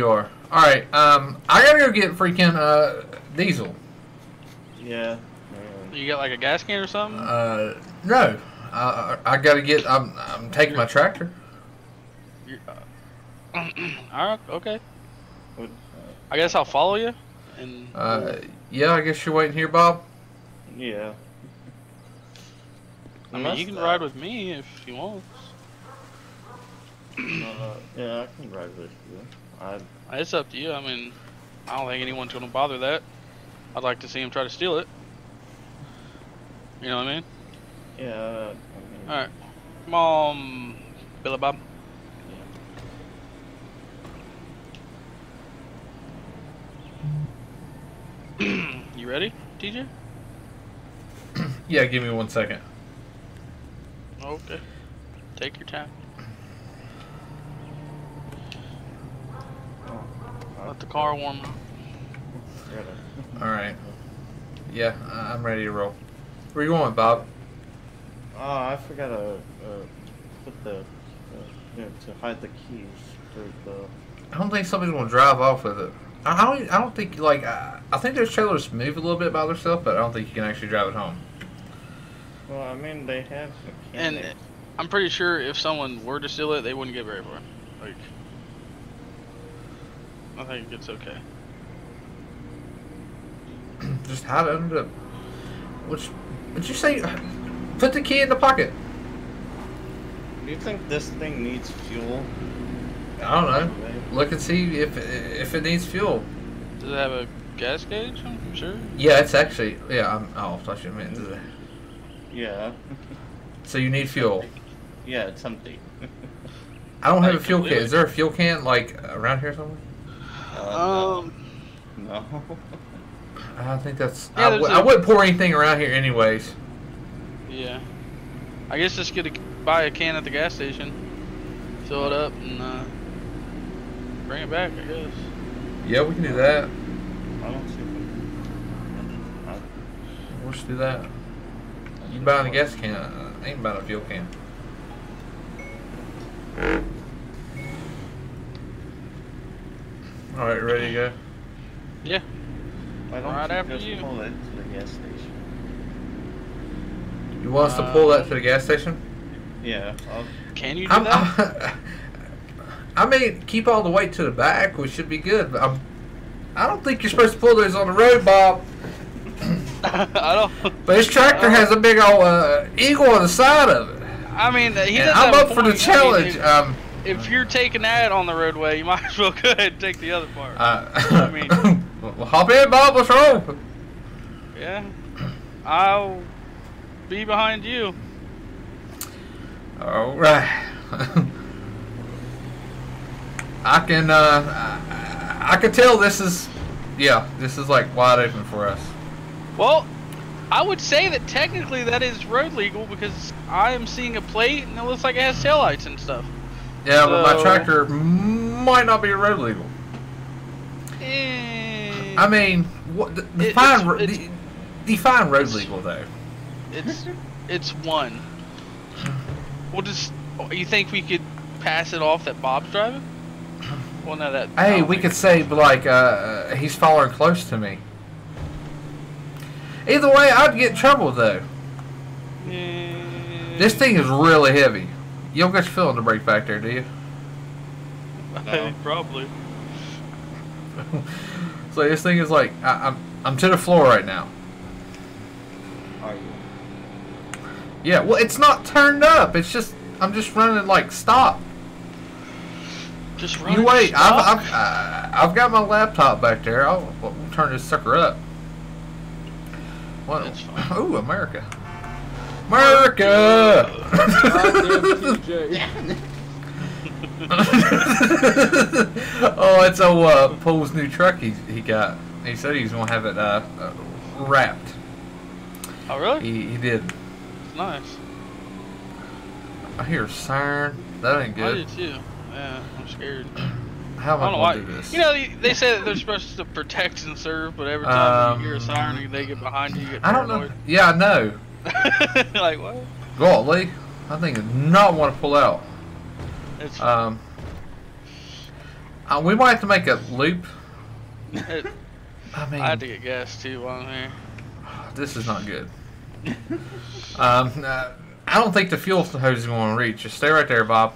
you are. Alright, I gotta go get freaking, diesel. Yeah. You got like a gas can or something? No. I gotta get, I'm taking my tractor. Alright, okay. I guess I'll follow you. And yeah, I guess you're waiting here, Bob. Yeah. I mean, you can ride with me if you want. Yeah, I can ride with you. It's up to you. I mean, I don't think anyone's gonna bother that. I'd like to see him try to steal it. You know what I mean? Yeah. I mean, all right, come on, Billy Bob. Yeah. You ready, TJ? Yeah, give me 1 second. Okay, take your time. Let the car warm up. Alright. Yeah, I'm ready to roll. Where you going, Bob? Oh, I forgot to put the to hide the keys through the. I don't think somebody's gonna drive off with it. I don't think like I think those trailers move a little bit by themselves, but I don't think you can actually drive it home. Well, I mean they have. And I'm pretty sure if someone were to steal it, they wouldn't get very far. Like. I think it's okay. Just hide it under the... What'd you say? Put the key in the pocket. Do you think this thing needs fuel? I don't know. Look and see if it needs fuel. Does it have a gas gauge? I'm sure. Yeah, it's actually... Yeah, oh, I should admit, does it? Yeah. So you need fuel. Yeah, it's empty. I don't have a fuel can. Is there a fuel can, like, around here somewhere? No. I think that's. Yeah, I wouldn't pour anything around here, anyways. Yeah. I guess just buy a can at the gas station, fill it up, and bring it back. I guess. Yeah, we can do that. I don't see. We'll just do that. You buying a gas can? I ain't buying a fuel can. All right, ready to go? Yeah. Why don't right after you. Pull that to the gas station. You want us to pull that to the gas station? Yeah. Can you do that? I mean, keep all the way to the back. We should be good. But I don't think you're supposed to pull those on the road, Bob. I don't. But his tractor has a big old eagle on the side of it. I mean, he doesn't. I'm up for the challenge. If you're taking that on the roadway, you might as well go ahead and take the other part. I mean, well, hop in, Bob. What's wrong? Yeah, I'll be behind you. All right. I can tell this is, yeah, this is like wide open for us. Well, I would say that technically that is road legal because I am seeing a plate and it looks like it has taillights and stuff. Yeah, but my tractor might not be road legal. I mean, what, define road legal though. It's one. We'll just. You think we could pass it off that Bob's driving? Well, no, that. Hey, we could say like he's following close to me. Either way, I'd get in trouble though. This thing is really heavy. You don't got your feeling to brake back there, do you? No. Probably. So this thing is like I'm to the floor right now. Are you? Yeah. Well, it's not turned up. It's just I'm just running like stop. Just running. You wait. I've got my laptop back there. I'll turn this sucker up. What? Ooh, America. America! Oh, it's old Paul's new truck he got. He said he was going to have it wrapped. Oh, really? He did. It's nice. I hear a siren. That ain't good. I do too. Yeah, I'm scared. How am I going to do this? You know, they say that they're supposed to protect and serve, but every time you hear a siren, they get behind you, get paranoid. I don't know. Yeah, I know. Like what? Golly, I think I do not want to pull out. It's We might have to make a loop. I mean, I had to get gas too while I'm here. This is not good. I don't think the fuel hose is going to reach. Just stay right there, Bob.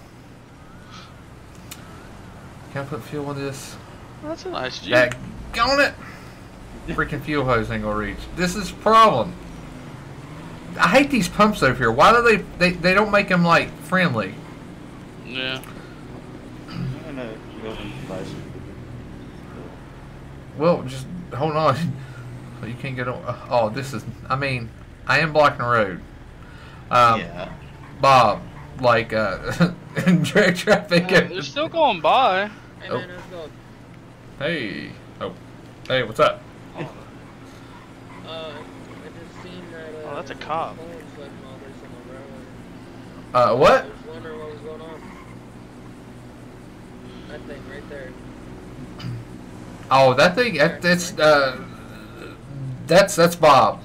Can I put fuel on this? That's a nice Jeep. Daggone it! Freaking fuel hose ain't gonna reach. This is a problem. I hate these pumps over here. Why do they don't make them like friendly? Yeah. Well, just hold on. You can't get on. Oh, this is. I mean, I am blocking the road. Yeah. Bob, like direct traffic. They're still going by. Hey, man, how's it going? Hey. Oh. Hey, what's up? I just seen that, oh, that's a cop. What? I was wondering what was going on. That thing right there. Oh, that thing, that's, that's Bob.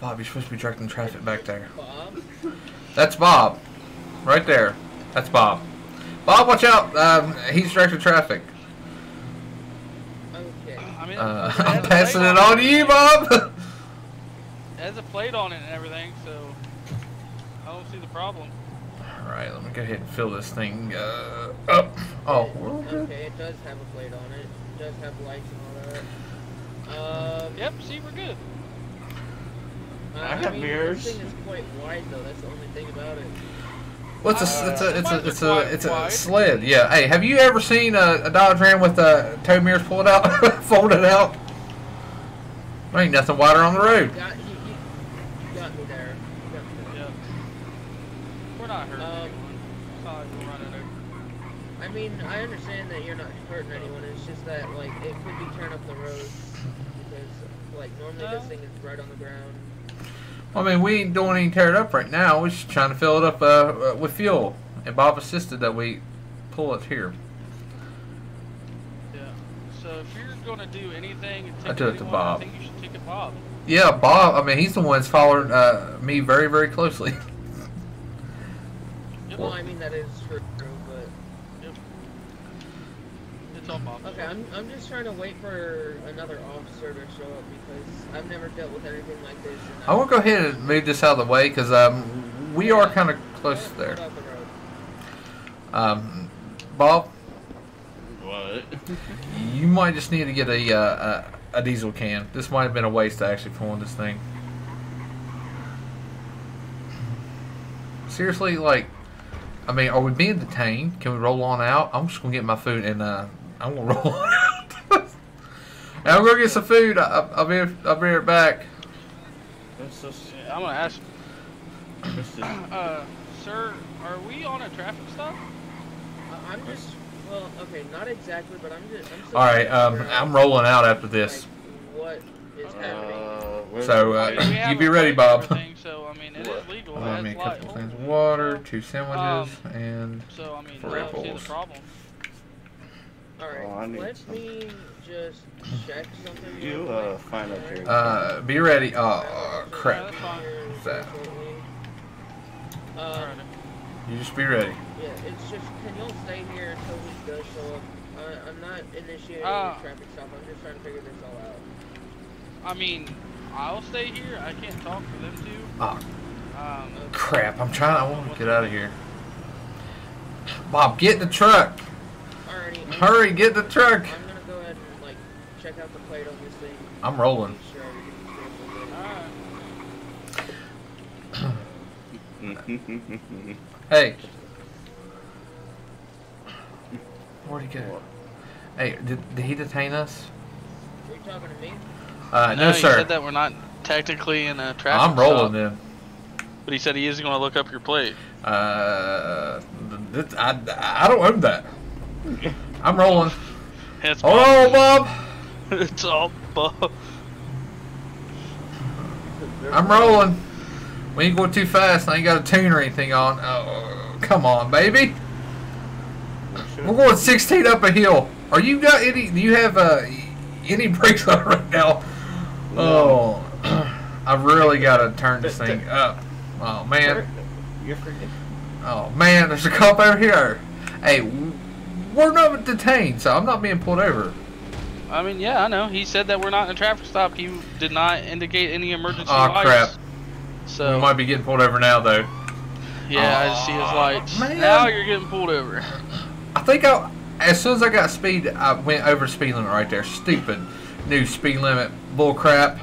Bob, you're supposed to be directing traffic back there. Bob? That's Bob. Right there. That's Bob. Bob, watch out. He's directing traffic. I'm passing it on to you, Bob. It has a plate on it and everything, so I don't see the problem. All right, let me go ahead and fill this thing up. Oh, okay, it does have a plate on it. It does have lights and all that. Yep, see, we're good. I have mirrors. This thing is quite wide, though. That's the only thing about it. What's it's a sled, yeah. Hey, have you ever seen a Dodge Ram with tow mirrors pulled out, folded out? There ain't nothing wider on the road. You got me there. Yep. We're not hurting anyone. Sorry, we're running over. I mean, I understand that you're not hurting anyone. It's just that like it could be turn up the road because like normally this thing is right on the ground. I mean, we ain't doing any tear it up right now. We're just trying to fill it up with fuel. And Bob insisted that we pull it here. Yeah. So if you're going to do anything, and take I think you should take it, Bob. Yeah, Bob. I mean, he's the one that's following me very, very closely. Yep. Well, I mean, that is true, but yep. It's all Bob. Okay, I'm just trying to wait for another officer to show up because I've never dealt with anything like this. I want to go ahead and move this out of the way because we are kind of close there. Bob? What? You might just need to get a diesel can. This might have been a waste of actually pulling this thing. Seriously, like, I mean, are we being detained? Can we roll on out? I'm just going to get my food and I'm going to roll on out. I'm gonna get some food. I'll be right back. I'm gonna ask. Sir, are we on a traffic stop? I'm just. Well, okay, not exactly, but I'm just. All right. I'm rolling out after this. Like, what is happening? So you be ready, Bob. So I mean, it is legal. I mean, a couple things: water, 2 sandwiches, and so I mean, the problem. All right. Oh, let me just check something. You find out here. Be ready. Oh crap. What's that? You just be ready. Yeah, it's just. Can y'all stay here until we go show up? I'm not initiating a traffic stop. I'm just trying to figure this all out. I mean, I'll stay here. I can't talk for them two. Oh crap! I'm trying. I want to get out of here. Bob, get in the truck. Hurry, get the truck. I'm gonna go ahead and like check out the plate on this thing. I'm rolling. Hey. Where'd he go? Hey, did he detain us? Are you talking to me? No, sir. He said that we're not technically in a traffic stop. I'm rolling then. But he said he is gonna look up your plate. I don't own that. I'm rolling. It's Bob. Oh, Bob! It's all Bob. I'm rolling. We ain't going too fast. I ain't got a tune or anything on. Oh, come on, baby. We're going 16 up a hill. Are you got any? Do you have any brakes on right now? No. Oh, I've really got to turn this thing up. Oh man. You're freaking. Oh man, there's a cop over here. Hey. We're not detained, so I'm not being pulled over. I mean, yeah, I know. He said that we're not in a traffic stop. He did not indicate any emergency lights. Crap. So we might be getting pulled over now, though. Yeah, I see his lights. Man. Now you're getting pulled over. I think as soon as I got speed, I went over speed limit right there. Stupid new speed limit bull crap.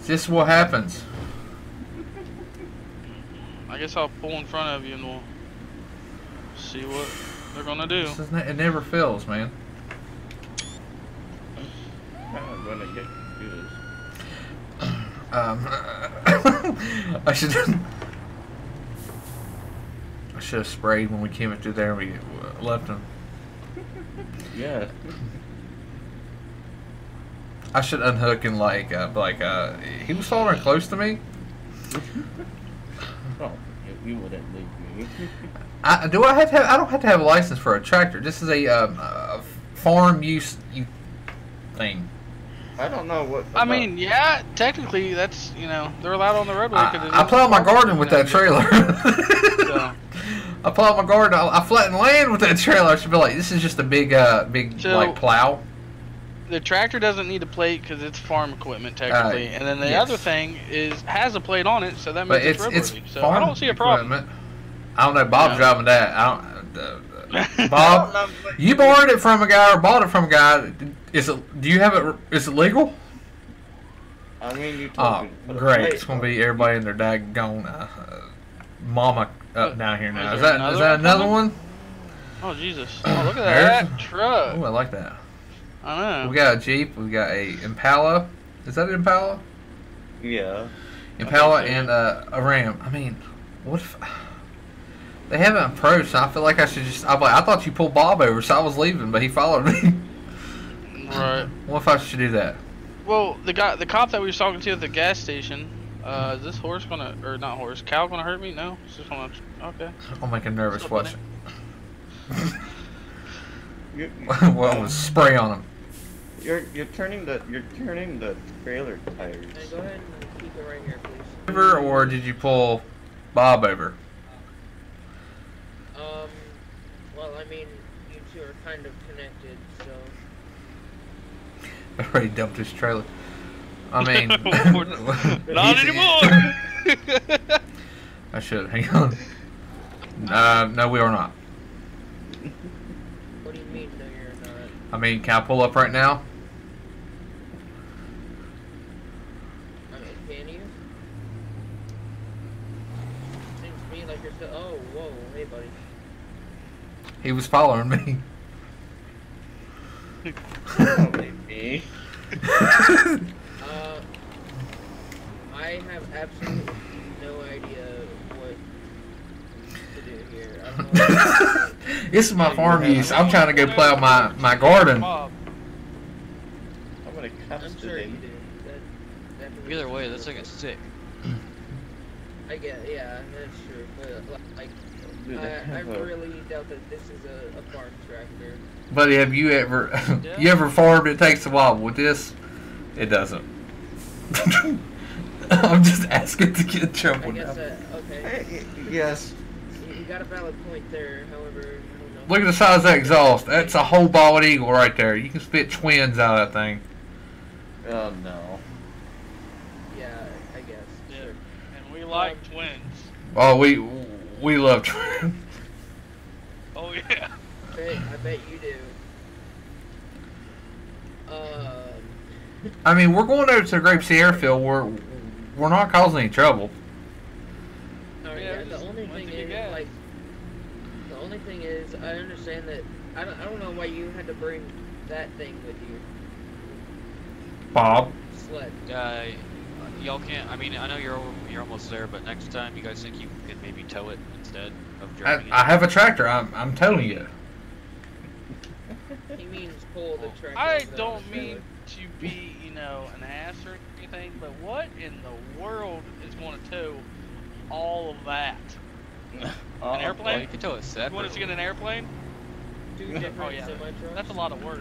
Is this what happens? I guess I'll pull in front of you and we'll see what they're gonna do. It never fails, man. I'm gonna get confused. I should have sprayed when we came in through there and we left him. Yeah. I should unhook and like he was holding close to me. Oh, you wouldn't leave me. I don't have to have a license for a tractor. This is a farm use thing. I don't know what. I mean, yeah, technically that's, you know, they're allowed on the roadway. I plow my garden with that trailer. So. I plow my garden. I flatten land with that trailer. I should be like, this is just a big so, like plow. The tractor doesn't need a plate because it's farm equipment technically, and then the other thing has a plate on it, so that means it's so I don't see a problem. Equipment. I don't know. Bob's driving that. I don't. Bob, you borrowed it from a guy or bought it from a guy. Is it? Do you have it? Is it legal? I mean, you told me. Great! It's gonna be everybody in their daggone mama up down here now. Is that another one? Oh Jesus! Oh, look at that truck! Oh, I like that. I know. We got a Jeep. We got a Impala. Is that an Impala? Yeah. Impala and a Ram. I mean, what if? They haven't approached. So I feel like I should just. I thought you pulled Bob over, so I was leaving, but he followed me. Right. What if I should do that? Well, the cop that we were talking to at the gas station, is this horse gonna, or not horse, cow gonna hurt me? No, it's just gonna. Okay. I'll make a nervous watching. Well, was spray on him. You're turning the trailer tires. Hey, go ahead and keep it right here, please. Or did you pull Bob over? Well, I mean, you two are kind of connected, so. I already dumped his trailer. I mean, not anymore. I should hang on. No, we are not. What do you mean, no, you're not? I mean, can I pull up right now? I mean, can you? Seems to me like you're still. Oh, whoa, hey, buddy. He was following me. Following me? I have absolutely no idea what to do here. I don't know. This is my farm use. I'm trying to go plow my garden. I'm gonna cuss today. Either way, that's like a stick. I get, yeah, that's true. But like. I really doubt that this is a farm tractor. Buddy, have you ever farmed? It takes a while. With this, it doesn't. I'm just asking to get in trouble. I guess okay. Yes. You got a valid point there. However, I don't know. Look at the size of that exhaust. That's a whole bald eagle right there. You can spit twins out of that thing. Oh no. Yeah, I guess. Yeah. Sure. And we like twins. Oh, we love twins. Oh yeah. I bet you do. I mean, we're going over to the Grape Sierra field. We're not causing any trouble. Oh yeah. The only thing is, I understand that. I don't know why you had to bring that thing with you. Bob. Sled. Y'all can't. I mean, I know you're almost there, but next time you guys think you could maybe tow it instead of driving it. I have a tractor. I'm towing you. He means pull the tractor. I don't mean to be, you know, an ass or anything, but what in the world is going to tow all of that? An airplane? Well, you can tow it separately. You want us to get an airplane? Oh yeah. That's a lot of work.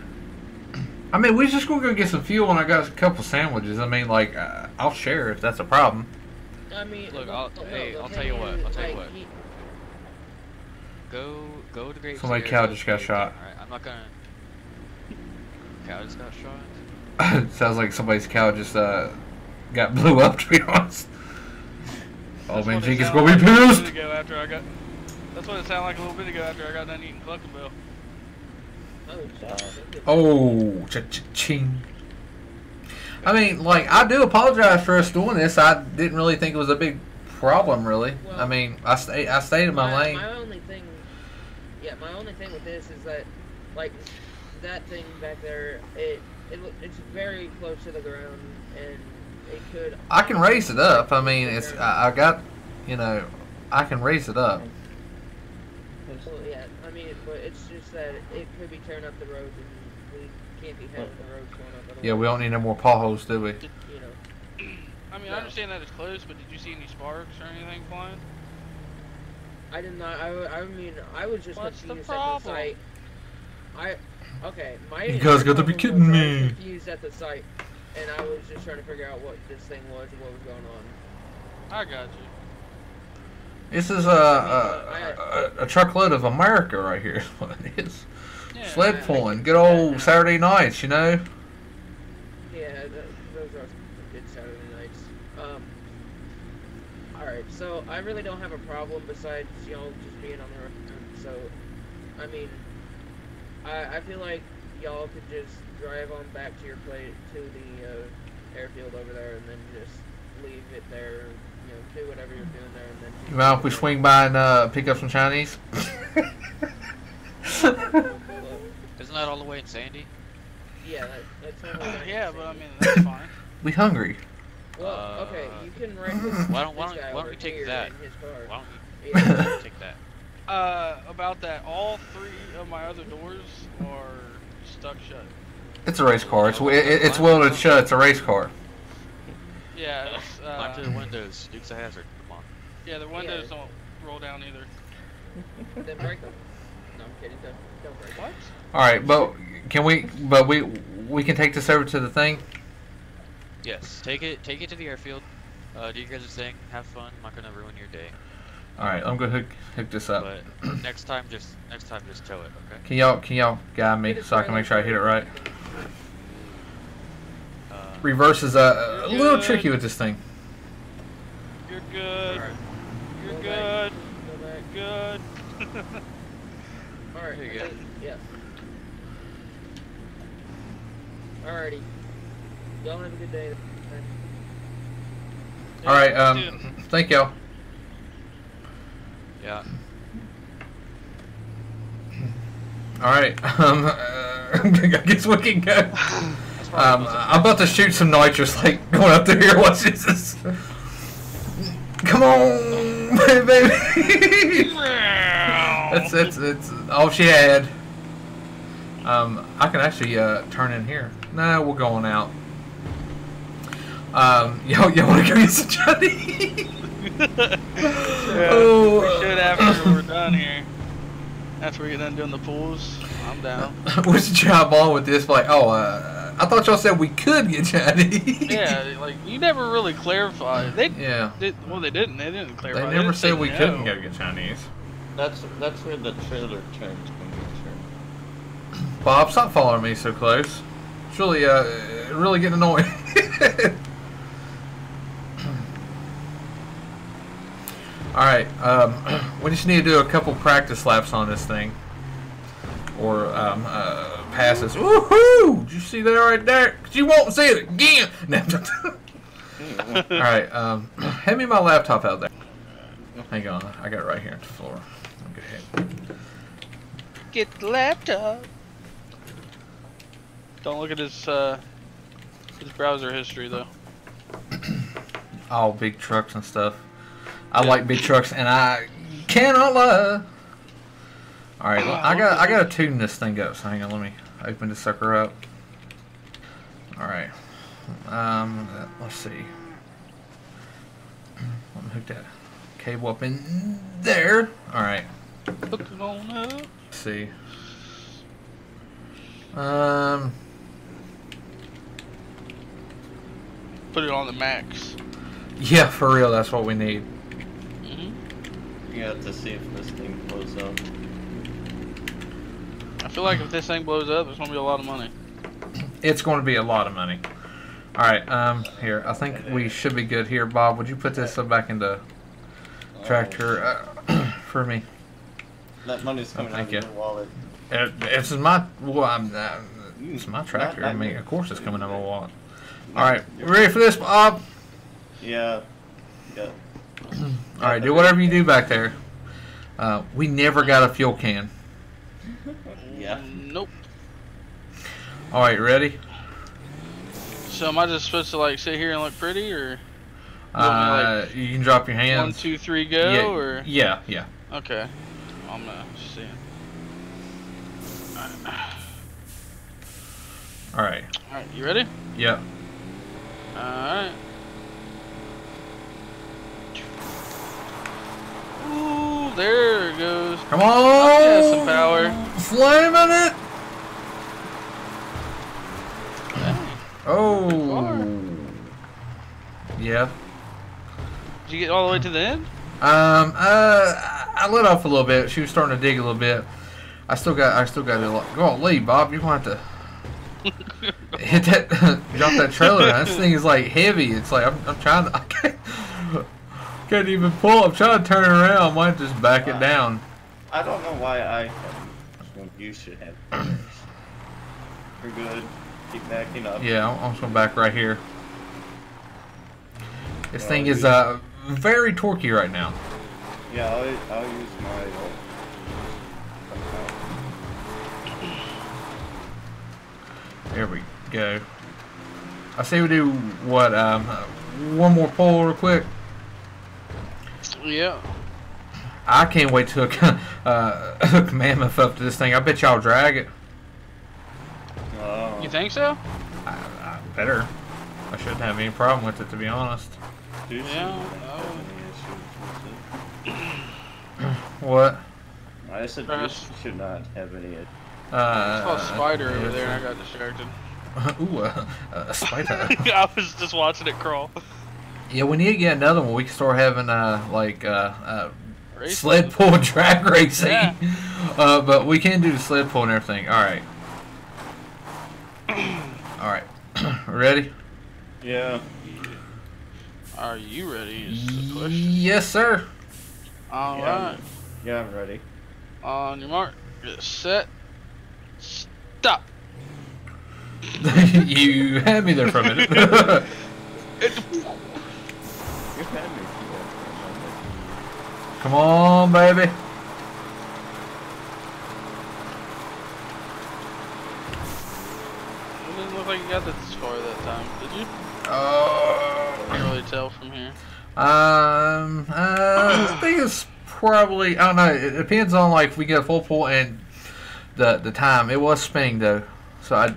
I mean, we're just going to go get some fuel and I got a couple sandwiches. I mean, like, I'll share if that's a problem. I mean, look, I'll tell you what. Go to Great. So my cow just got shot. Alright, I'm not gonna. Cow just got shot? Sounds like somebody's cow just got blew up, to be honest. Oh man, Jake is gonna be pissed! That's what it sounded like a little bit ago after I got done eating Cluckin' Bell. Oh, cha-ching. I mean, like, I do apologize for us doing this. I didn't really think it was a big problem, really. Well, I mean, I stayed in my lane. My only thing with this is that, like, that thing back there, it's very close to the ground, and it could. I can raise it up. I mean, it's I got, you know, I can raise it up. Absolutely, yeah. I mean, but it's just that it could be tearing up the road, and we can't be having the roads going up. Yeah, we don't need no more potholes, do we? You know. I mean, I understand that it's close, but did you see any sparks or anything flying? I did not. I mean, I was just confused at the sight. Okay, my you guys gotta be kidding me. I was confused at the sight, and I was just trying to figure out what this thing was and what was going on. I got you. This is a truckload of America right here. Is what it is. Yeah, sled pulling, good old Saturday nights, you know. Yeah, those are good Saturday nights. All right, so I really don't have a problem besides y'all just being on the road. So, I mean, I feel like y'all could just drive on back to your plate to the airfield over there, and then just leave it there. You know, do whatever you're doing there, and then do well, if we swing by and pick up some Chinese. Isn't that all the way in Sandy? Yeah, that's yeah, but I mean that's fine. We hungry. Well, okay, you can wreck this. Why don't we take that? Why don't we take that? About that, all three of my other doors are stuck shut. It's a race car. It's welded shut. It's a race car. Yeah, it's, climb to the windows. Duke's a hazard. Come on. Yeah, the windows don't roll down either. Then break them. No, I'm kidding. Don't break them. What? All right, but can we? But we can take this over to the thing. Yes, take it to the airfield. Do you guys are saying have fun. I'm not gonna ruin your day. All right, I'm gonna hook this up. But next time just tow it, okay? Can y'all guide me so I can make sure I hit it right? Reverse is a little tricky with this thing. You're good. Right. You're good. Good. Alright, here you go. Yeah. Alrighty. Y'all have a good day. Alright, thank y'all. Yeah. Alright, I guess we can go. I'm about to shoot some nitrous, like, going up through here. Watch this. Come on, baby. That's all she had. I can actually turn in here. Nah, we're going out. Y'all want to go get some Johnny? We should after we're done here. After we're done doing the pools, I'm down. What's the job on with this? Like, oh, I thought y'all said we could get Chinese. Yeah, like you never really clarified. They didn't. They didn't clarify. They never said we couldn't go get Chinese. That's where the trailer turns. Bob, stop following me so close. It's really getting annoying. All right, we just need to do a couple practice laps on this thing, or passes. Woohoo! Did you see that right there? Cause you won't see it again. All right, hand me my laptop out there. Hang on, I got it right here on the floor. Okay. Get the laptop. Don't look at his browser history though. All big trucks and stuff. I like big trucks, and I cannot lie. All right, I gotta tune this thing up. So hang on, let me open this sucker up. All right, let's see. Let me hook that cable up in there. All right. Hook it on up. Let's see. Put it on the max. Yeah, for real. That's what we need. Mm-hmm. You have to see if this thing blows up. feel like if this thing blows up, it's going to be a lot of money. It's going to be a lot of money. All right, here. I think we should be good here. Bob, would you put this back into tractor for me? That money's coming out of your wallet. This is my, well, it's my tractor. I mean, of course it's coming out of my wallet. All right, ready for this, Bob? Yeah. Yeah. All right, do whatever you do back there. We never got a fuel can. Yeah. Nope. All right, ready? So am I just supposed to like sit here and look pretty, or? You can drop your hands. 1, 2, 3, go. Yeah, or. Yeah. Yeah. Okay. I'm gonna see. All right. All right. You ready? Yeah. All right. Ooh, there it goes. Come on! Oh, yeah, some power. Slamming it! Dang. Oh. Yeah. Did you get all the way to the end? I let off a little bit. She was starting to dig a little bit. I still got a lot. Go on, leave, Bob. You're going to have to hit that, drop that trailer down. This thing is like heavy. It's like I'm trying to. I can't even pull. I'm trying to turn it around. I might just back it down. I don't know why I. You should have. You're good. Keep backing up. Yeah, I'm just going to back right here. This thing is very torquey right now. Yeah, I'll use my. There we go. I say we do what? One more pull real quick. Yeah. I can't wait to hook Mammoth up to this thing. I bet y'all drag it. You think so? I better. I shouldn't have any problem with it, to be honest. Yeah. What? I said you should not have any. I saw a spider over there and I got distracted. Ooh, a spider. I was just watching it crawl. Yeah, we need to get another one. We can start having sled pull drag racing. Yeah. But we can do the sled pull and everything. All right. All right. Ready? Yeah. Are you ready? Is the push? Yes, sir. All right. Yeah, I'm ready. On your mark, get set, stop. You had me there for a minute. Come on, baby. It didn't look like you got this far that time, did you? Oh. I can't really tell from here. I think it's probably, I don't know, it depends on like if we get a full pull and the time. It was spinning though, so I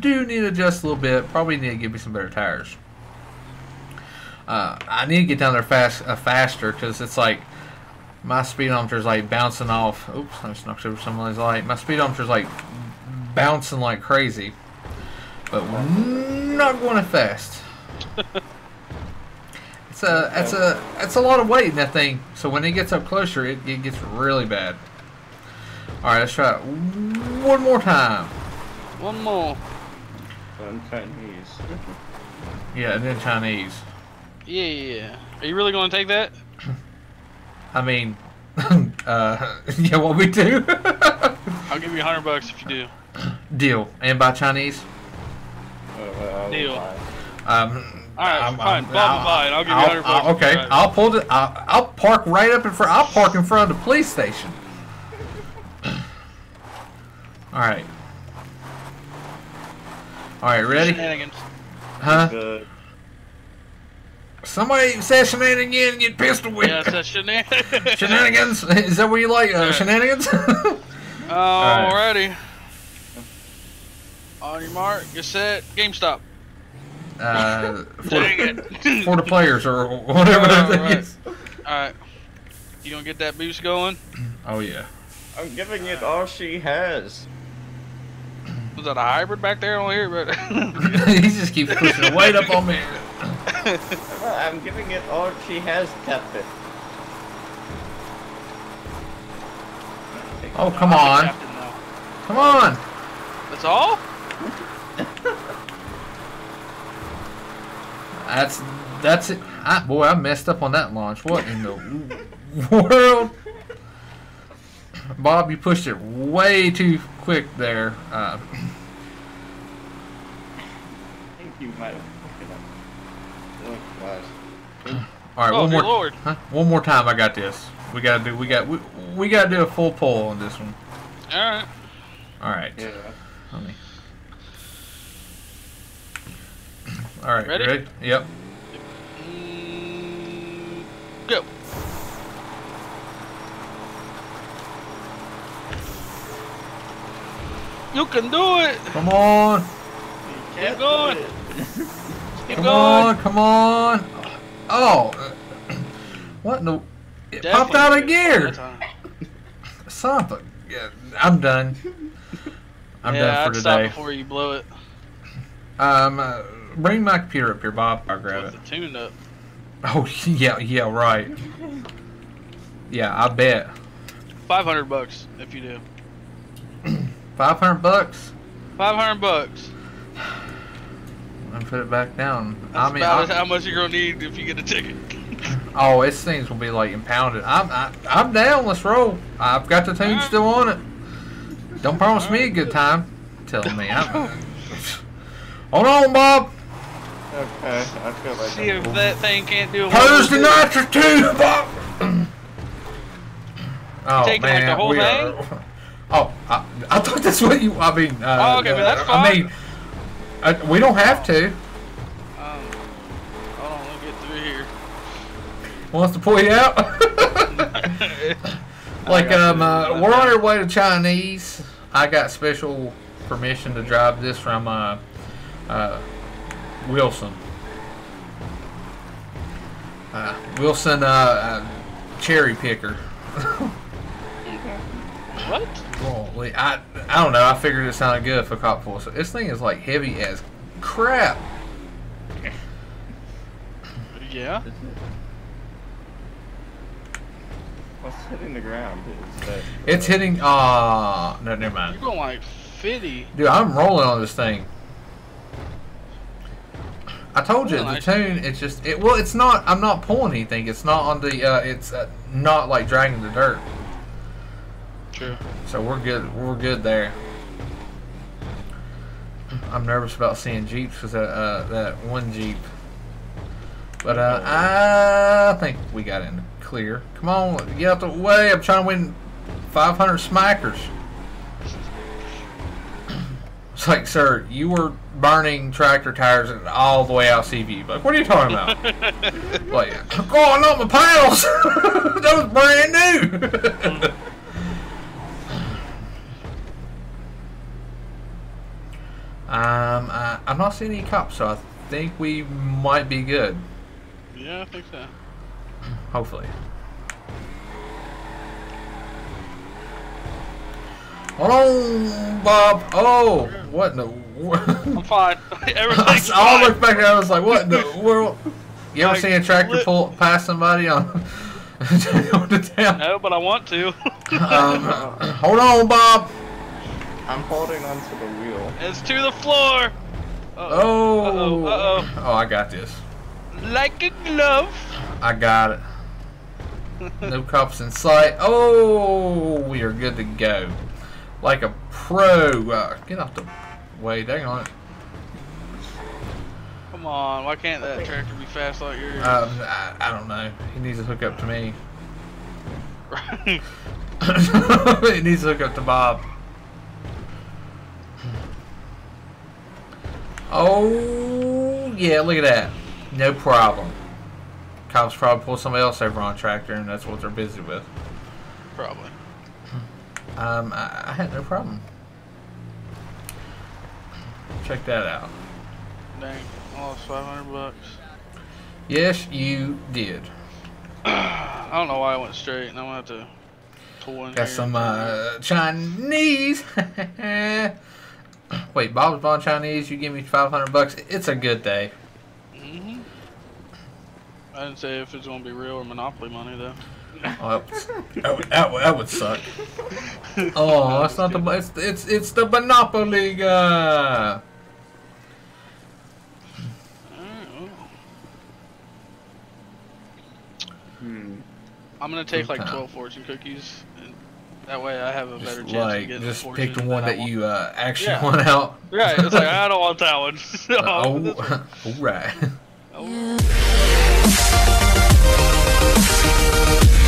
do need to adjust a little bit. Probably need to give me some better tires. I need to get down there faster because it's like my speedometer is like bouncing off. Oops, I just knocked over someone's light. My speedometer is like bouncing like crazy, but we're not going fast. That's a lot of weight in that thing. So when it gets up closer, it gets really bad. All right, let's try it one more time. One more. Chinese. Yeah, and then Chinese. Yeah. Are you really going to take that? I mean, yeah, what we do? I'll give you $100 if you do. Deal. And buy Chinese. Deal. All right, fine. Bob, buy it. I'll give you $100. Okay, I'll pull the. I'll park right up in front. I'll park in front of the police station. All right. All right, ready? Shenanigans. Huh? Good. Somebody says shenanigans and get pistol whipped. Yeah, says shenanigans. Shenanigans. Is that what you like? Right. Shenanigans. Alrighty. Right. On your mark, get set, game stop. For the players or whatever that is. Alright. You gonna get that boost going? Oh yeah. I'm giving it all she has. Was that a hybrid back there on here? But he just keeps pushing the weight up on me. I'm giving it all she has, Captain. Oh, come on. Come on! That's all? That's it. Boy, I messed up on that launch. What in the world? Bob, you pushed it way too quick there. I think you might have fucked it up. All right, oh, one more time. I got this. We gotta do a full pull on this one. All right. All right. Yeah. Let me. All right. Ready? Yep. Go. You can do it. Come on. Keep going. Keep going. Come on. Oh. What in the... It definitely popped out of gear. Something. Yeah, I'm done. I'm done for today. Stop before you blow it. Bring my computer up here, Bob. I'll grab it. It's a tune-up. Oh, yeah, right. Yeah, I bet. $500 if you do. $500? $500. And put it back down. That's about how much you're gonna need if you get a ticket. Oh, these things will be like impounded. I'm down. Let's roll. I've got the tune still on it. Don't promise me a good time. Tell me. Hold on, Bob. Okay, I feel like. See if that thing can't do it. Purge the nitrous tube, Bob. Oh, taking man, like the whole thing. Oh, I thought that's what you. I mean. Oh, okay, but that's fine. I mean, we don't have to. Hold on, we'll get through here. Wants to pull you out? Like, we're on our way to Chinese. I got special permission to drive this from Wilson. Cherry picker. What? Holy, I don't know. I figured it sounded good for cop force. So this thing is like heavy as crap. Yeah. What's hitting the ground? It's hitting. Ah, no, never mind. You're going like 50. Dude, I'm rolling on this thing. I told you the tune. It's just it. Well, it's not. I'm not pulling anything. It's not on the. It's not like dragging the dirt. True. So we're good. We're good there. I'm nervous about seeing Jeeps because that one Jeep. But I think we got in clear. Come on, get out the way. I'm trying to win 500 smackers. It's like, sir, you were burning tractor tires all the way out CV. Like, what are you talking about? Like, oh, not my paddles. That was brand new. I'm not seeing any cops, so I think we might be good. Yeah, I think so. Hopefully. Hold on, Bob. Oh, what in the world? I'm fine. Everything's fine. I looked back and I was like, what in the world? You ever seen a tractor pull past somebody on, on the town? No, but I want to. Hold on, Bob. I'm holding onto the wheel. It's to the floor. Uh-oh. Uh-oh. Uh-oh. Oh, I got this. Like a glove. I got it. No cops in sight. Oh, we are good to go. Like a pro. Get off the way. Dang on it. Come on. Why can't that tractor be fast like yours? I don't know. He needs to hook up to me. He needs to hook up to Bob. Oh, yeah, look at that. No problem. Cops probably pull somebody else over on a tractor, and that's what they're busy with. Probably. I had no problem. Check that out. Dang, I lost $500. Yes, you did. I don't know why I went straight, and I'm going to have to pull in. Got here. Some Chinese. Wait, Bob's Bond Chinese, you give me $500. It's a good day. Mm-hmm. I didn't say if it's going to be real or Monopoly money, though. Oh, that would suck. Oh, it's not the it's the Monopoly guy. I'm gonna take like 12 fortune cookies. And that way, I have a better chance of getting a fortune. Just pick the one that you actually want out. Right. It's like I don't want that one. So all right.